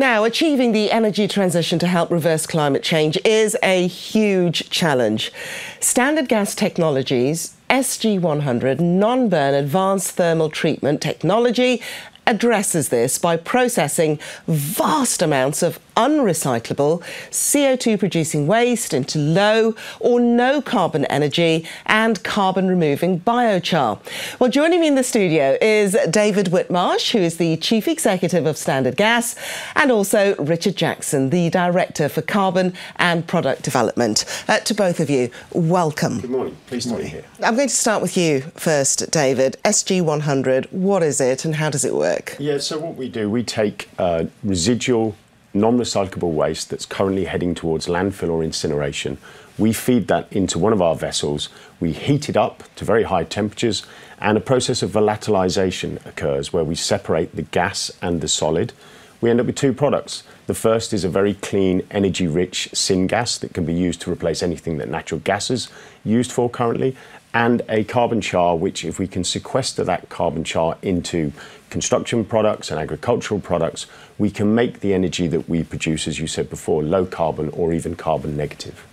Now, achieving the energy transition to help reverse climate change is a huge challenge. Standard Gas Technologies' SG100 non-burn advanced thermal treatment technology addresses this by processing vast amounts of unrecyclable CO2-producing waste into low or no carbon energy and carbon-removing biochar. Well, joining me in the studio is David Whitmarsh, who is the Chief Executive of Standard Gas, and also Richard Jackson, the Director for Carbon and Product Development. To both of you, welcome. Good morning. Pleased to be here. I'm going to start with you first, David. SG100, what is it and how does it work? Yeah, so what we do, we take residual, non-recyclable waste that's currently heading towards landfill or incineration. We feed that into one of our vessels, we heat it up to very high temperatures, and a process of volatilisation occurs where we separate the gas and the solid. We end up with two products. The first is a very clean, energy-rich syngas that can be used to replace anything that natural gas is used for currently, and a carbon char, which if we can sequester that carbon char into construction products and agricultural products, we can make the energy that we produce, as you said before, low carbon or even carbon negative.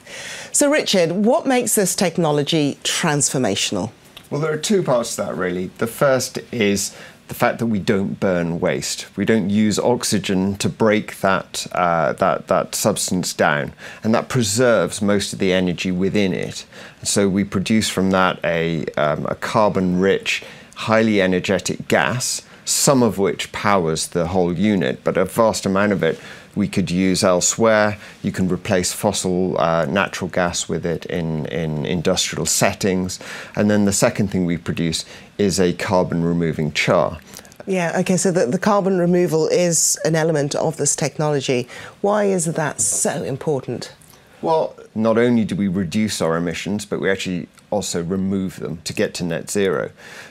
So Richard, what makes this technology transformational? Well, there are two parts to that really. The first is the fact that we don't burn waste. We don't use oxygen to break that substance down, and that preserves most of the energy within it. So we produce from that a carbon-rich, highly energetic gas, some of which powers the whole unit, but a vast amount of it we could use elsewhere. You can replace fossil natural gas with it in industrial settings. And then the second thing we produce is a carbon-removing char. Yeah, okay, so the carbon removal is an element of this technology. Why is that so important? Well, not only do we reduce our emissions, but we actually also remove them to get to net zero.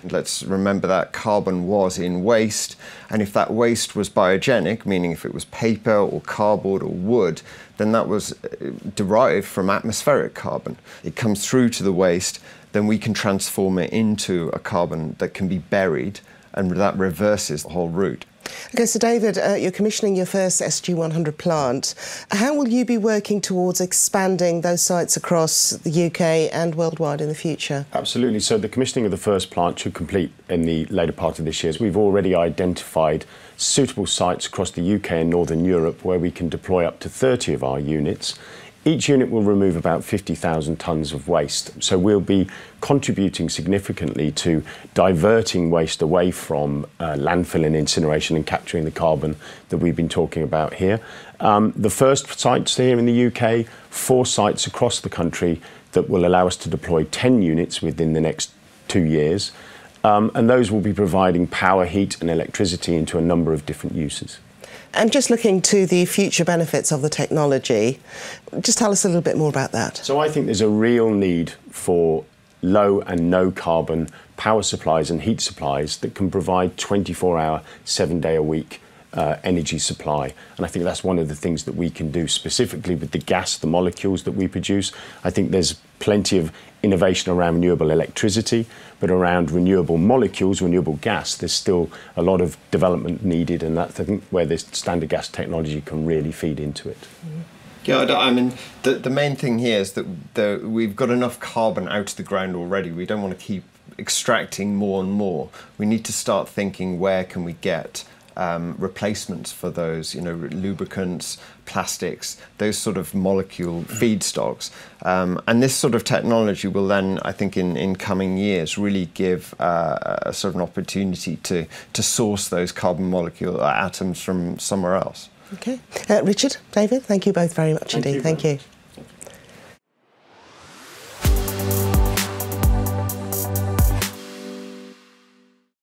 Let's remember that carbon was in waste, and if that waste was biogenic, meaning if it was paper or cardboard or wood, then that was derived from atmospheric carbon. It comes through to the waste, then we can transform it into a carbon that can be buried, and that reverses the whole route. Okay, so David, you're commissioning your first SG100 plant. How will you be working towards expanding those sites across the UK and worldwide in the future? Absolutely. So the commissioning of the first plant should complete in the later part of this year. We've already identified suitable sites across the UK and Northern Europe where we can deploy up to 30 of our units. Each unit will remove about 50,000 tonnes of waste, so we'll be contributing significantly to diverting waste away from landfill and incineration and capturing the carbon that we've been talking about here. The first sites here in the UK, 4 sites across the country that will allow us to deploy 10 units within the next 2 years, and those will be providing power, heat and electricity into a number of different uses. And just looking to the future benefits of the technology, just tell us a little bit more about that. So I think there's a real need for low and no carbon power supplies and heat supplies that can provide 24-hour, 7-day-a-week energy supply. And I think that's one of the things that we can do specifically with the gas, the molecules that we produce. I think there's plenty of innovation around renewable electricity, but around renewable molecules, renewable gas, there's still a lot of development needed, and that's, I think, where this Standard Gas technology can really feed into it. Yeah, I mean, the main thing here is that we've got enough carbon out of the ground already. We don't want to keep extracting more and more. We need to start thinking, where can we get replacements for those, you know, lubricants, plastics, those sort of molecule feedstocks. And this sort of technology will then, I think, in coming years, really give a sort of an opportunity to source those carbon molecule atoms from somewhere else. Okay. Richard, David, thank you both very much indeed. Thank you.